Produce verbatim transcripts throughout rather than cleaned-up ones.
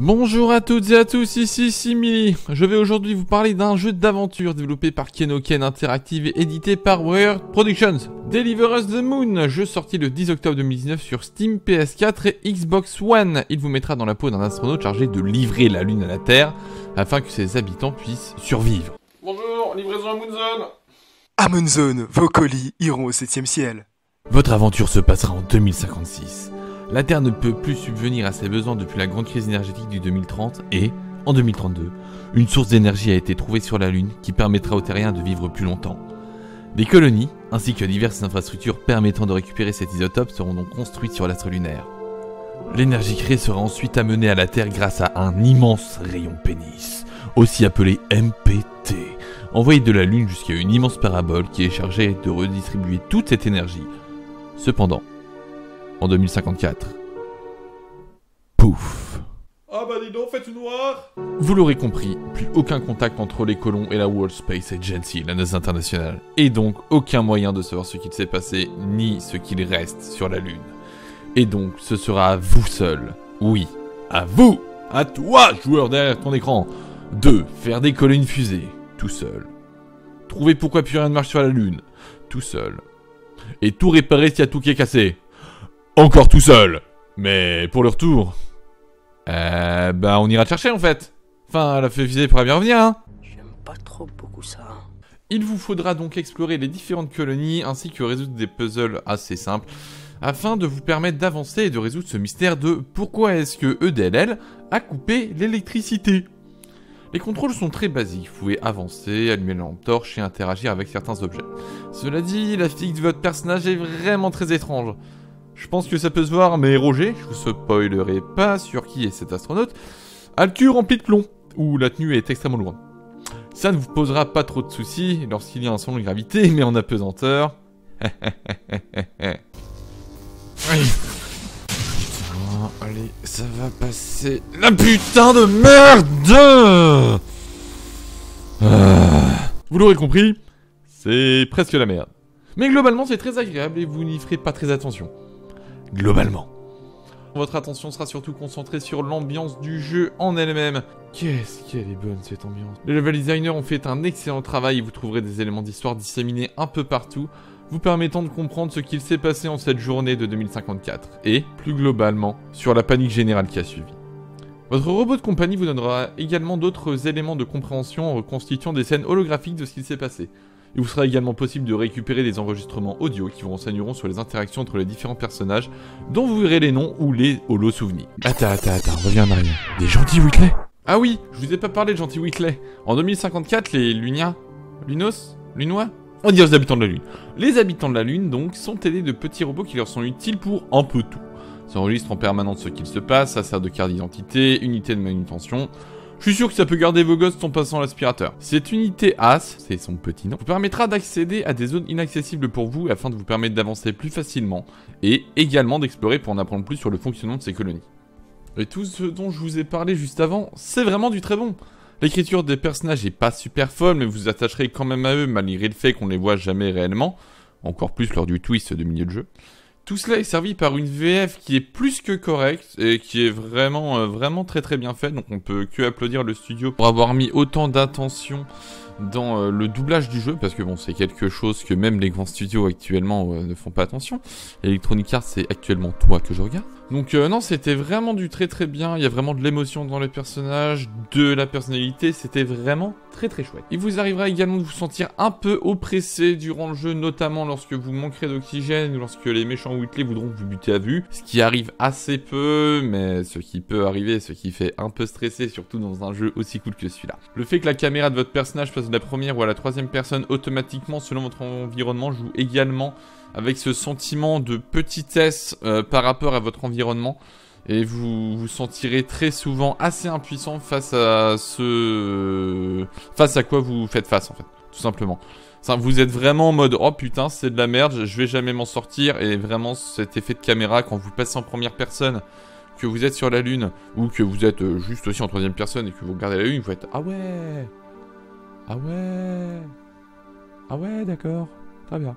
Bonjour à toutes et à tous, ici Similii. Je vais aujourd'hui vous parler d'un jeu d'aventure développé par Keoken Interactive et édité par Wired Productions. Deliver Us The Moon, jeu sorti le dix octobre deux mille dix-neuf sur Steam, P S quatre et Xbox One. Il vous mettra dans la peau d'un astronaute chargé de livrer la Lune à la Terre afin que ses habitants puissent survivre. Bonjour, livraison à Moonzone. À Moonzone, vos colis iront au septième ciel. Votre aventure se passera en deux mille cinquante-six. La Terre ne peut plus subvenir à ses besoins depuis la grande crise énergétique du deux mille trente et, en deux mille trente-deux, une source d'énergie a été trouvée sur la Lune qui permettra aux terriens de vivre plus longtemps. Des colonies, ainsi que diverses infrastructures permettant de récupérer cet isotope seront donc construites sur l'astre lunaire. L'énergie créée sera ensuite amenée à la Terre grâce à un immense rayon pénis, aussi appelé M P T, envoyé de la Lune jusqu'à une immense parabole qui est chargée de redistribuer toute cette énergie. Cependant, en deux mille cinquante-quatre. Pouf. Ah bah dis donc, faites noir. Vous l'aurez compris, plus aucun contact entre les colons et la World Space Agency, la NASA internationale. Et donc, aucun moyen de savoir ce qu'il s'est passé, ni ce qu'il reste sur la Lune. Et donc, ce sera à vous seul. Oui, à vous. À toi, joueur derrière ton écran. De faire décoller une fusée, tout seul. Trouver pourquoi plus rien ne marche sur la Lune, tout seul. Et tout réparer s'il y a tout qui est cassé. Encore tout seul. Mais pour le retour... Euh... Bah on ira te chercher en fait. Enfin, la fusée pourra bien revenir, hein. J'aime pas trop beaucoup ça. Il vous faudra donc explorer les différentes colonies ainsi que résoudre des puzzles assez simples afin de vous permettre d'avancer et de résoudre ce mystère de pourquoi est-ce que E D L L a coupé l'électricité. Les contrôles sont très basiques, vous pouvez avancer, allumer la lampe torche et interagir avec certains objets. Cela dit, la physique de votre personnage est vraiment très étrange. Je pense que ça peut se voir, mais Roger, je vous spoilerai pas sur qui est cet astronaute, a le cul rempli de plomb, où la tenue est extrêmement loin. Ça ne vous posera pas trop de soucis lorsqu'il y a un son de gravité, mais en apesanteur... Putain, allez, ça va passer... La putain de merde ah. Vous l'aurez compris, c'est presque la merde. Mais globalement, c'est très agréable et vous n'y ferez pas très attention. Globalement. Votre attention sera surtout concentrée sur l'ambiance du jeu en elle-même. Qu'est-ce qu'elle est bonne cette ambiance. Les level designers ont fait un excellent travail et vous trouverez des éléments d'histoire disséminés un peu partout, vous permettant de comprendre ce qu'il s'est passé en cette journée de deux mille cinquante-quatre. Et, plus globalement, sur la panique générale qui a suivi. Votre robot de compagnie vous donnera également d'autres éléments de compréhension en reconstituant des scènes holographiques de ce qu'il s'est passé. Il vous sera également possible de récupérer des enregistrements audio qui vous renseigneront sur les interactions entre les différents personnages, dont vous verrez les noms ou les holos souvenirs. Attends, attends, attends, reviens en arrière. Des gentils Whitley. Ah oui, je vous ai pas parlé de gentils Whitley. En deux mille cinquante-quatre, les Luniens, Lunos, Lunois, on dit aux habitants de la Lune. Les habitants de la Lune, donc, sont aidés de petits robots qui leur sont utiles pour un peu tout. Ça enregistre en permanence ce qu'il se passe, ça sert de carte d'identité, unité de manutention... Je suis sûr que ça peut garder vos gosses en passant l'aspirateur. Cette unité A S, c'est son petit nom, vous permettra d'accéder à des zones inaccessibles pour vous afin de vous permettre d'avancer plus facilement et également d'explorer pour en apprendre plus sur le fonctionnement de ces colonies. Et tout ce dont je vous ai parlé juste avant, c'est vraiment du très bon. L'écriture des personnages est pas super folle, mais vous vous attacherez quand même à eux malgré le fait qu'on les voit jamais réellement, encore plus lors du twist de milieu de jeu. Tout cela est servi par une V F qui est plus que correcte et qui est vraiment, euh, vraiment très très bien faite. Donc on peut que applaudir le studio pour avoir mis autant d'attention dans euh, le doublage du jeu. Parce que bon, c'est quelque chose que même les grands studios actuellement euh, ne font pas attention. Electronic Arts, c'est actuellement toi que je regarde. Donc euh, non, c'était vraiment du très très bien. Il y a vraiment de l'émotion dans les personnages, de la personnalité. C'était vraiment très très chouette. Il vous arrivera également de vous sentir un peu oppressé durant le jeu, notamment lorsque vous manquerez d'oxygène ou lorsque les méchants Whitley voudront vous buter à vue, ce qui arrive assez peu, mais ce qui peut arriver, ce qui fait un peu stresser, surtout dans un jeu aussi cool que celui-là. Le fait que la caméra de votre personnage passe de la première ou à la troisième personne automatiquement selon votre environnement joue également avec ce sentiment de petitesse euh, par rapport à votre environnement. Et vous vous sentirez très souvent assez impuissant face à ce... Face à quoi vous faites face en fait, tout simplement. Vous êtes vraiment en mode oh putain c'est de la merde, je vais jamais m'en sortir. Et vraiment cet effet de caméra quand vous passez en première personne, que vous êtes sur la Lune ou que vous êtes juste aussi en troisième personne et que vous regardez la Lune, vous êtes ah ouais, ah ouais, ah ouais d'accord, très bien.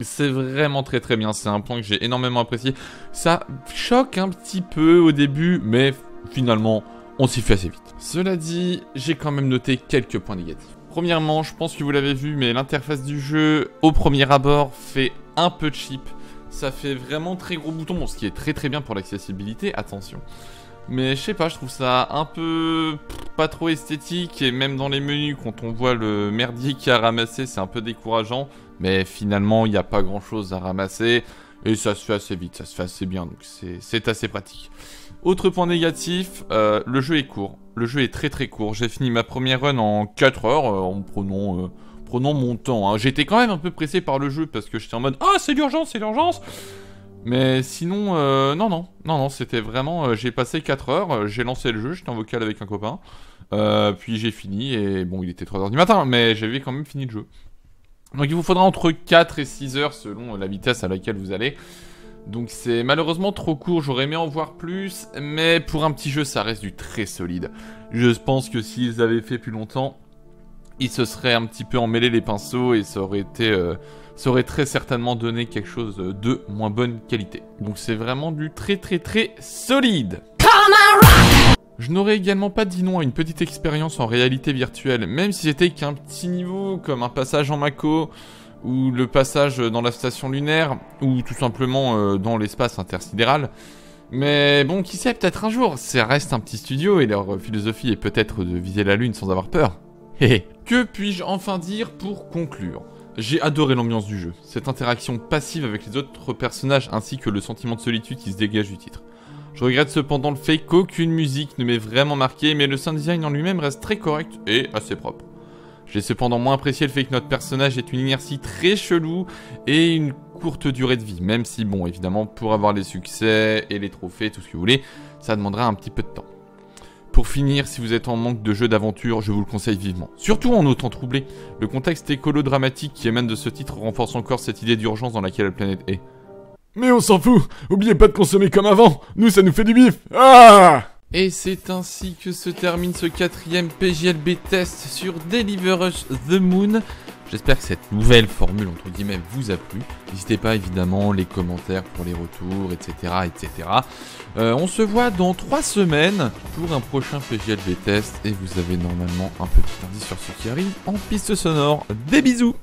C'est vraiment très très bien, c'est un point que j'ai énormément apprécié. Ça choque un petit peu au début mais finalement, on s'y fait assez vite. Cela dit, j'ai quand même noté quelques points négatifs. Premièrement, je pense que vous l'avez vu, mais l'interface du jeu, au premier abord, fait un peu cheap. Ça fait vraiment très gros bouton, bon, ce qui est très très bien pour l'accessibilité, attention. Mais je sais pas, je trouve ça un peu pas trop esthétique, et même dans les menus, quand on voit le merdier qu'il y a ramassé, c'est un peu décourageant. Mais finalement, il n'y a pas grand chose à ramasser, et ça se fait assez vite, ça se fait assez bien, donc c'est assez pratique. Autre point négatif, euh, le jeu est court. Le jeu est très très court. J'ai fini ma première run en quatre heures euh, en prenant, euh, prenant mon temps. Hein. J'étais quand même un peu pressé par le jeu parce que j'étais en mode « Ah, c'est l'urgence, c'est l'urgence !» Mais sinon, euh, non, non. Non, non, c'était vraiment... Euh, j'ai passé quatre heures, euh, j'ai lancé le jeu, j'étais en vocal avec un copain. Euh, puis j'ai fini et bon, il était trois heures du matin, mais j'avais quand même fini le jeu. Donc il vous faudra entre quatre et six heures selon la vitesse à laquelle vous allez. Donc c'est malheureusement trop court, j'aurais aimé en voir plus, mais pour un petit jeu, ça reste du très solide. Je pense que s'ils avaient fait plus longtemps, ils se seraient un petit peu emmêlés les pinceaux et ça aurait été, euh, ça aurait très certainement donné quelque chose de moins bonne qualité. Donc c'est vraiment du très très très solide. Je n'aurais également pas dit non à une petite expérience en réalité virtuelle, même si c'était qu'un petit niveau, comme un passage en Mako, ou le passage dans la station lunaire, ou tout simplement euh, dans l'espace intersidéral. Mais bon, qui sait, peut-être un jour, ça reste un petit studio et leur philosophie est peut-être de viser la lune sans avoir peur. Que puis-je enfin dire pour conclure? J'ai adoré l'ambiance du jeu, cette interaction passive avec les autres personnages ainsi que le sentiment de solitude qui se dégage du titre. Je regrette cependant le fait qu'aucune musique ne m'ait vraiment marqué, mais le sound design en lui-même reste très correct et assez propre. J'ai cependant moins apprécié le fait que notre personnage ait une inertie très chelou et une courte durée de vie, même si bon, évidemment, pour avoir les succès et les trophées, tout ce que vous voulez, ça demandera un petit peu de temps. Pour finir, si vous êtes en manque de jeux d'aventure, je vous le conseille vivement. Surtout en autant troublé, le contexte écolo-dramatique qui émane de ce titre renforce encore cette idée d'urgence dans laquelle la planète est. Mais on s'en fout, oubliez pas de consommer comme avant, nous ça nous fait du bif. Ah! Et c'est ainsi que se termine ce quatrième P J L B test sur Deliver Us The Moon. J'espère que cette nouvelle formule, entre guillemets, vous a plu. N'hésitez pas, évidemment, les commentaires pour les retours, et cetera et cetera. Euh, on se voit dans trois semaines pour un prochain P J L B test. Et vous avez normalement un petit indice sur ce qui arrive en piste sonore. Des bisous!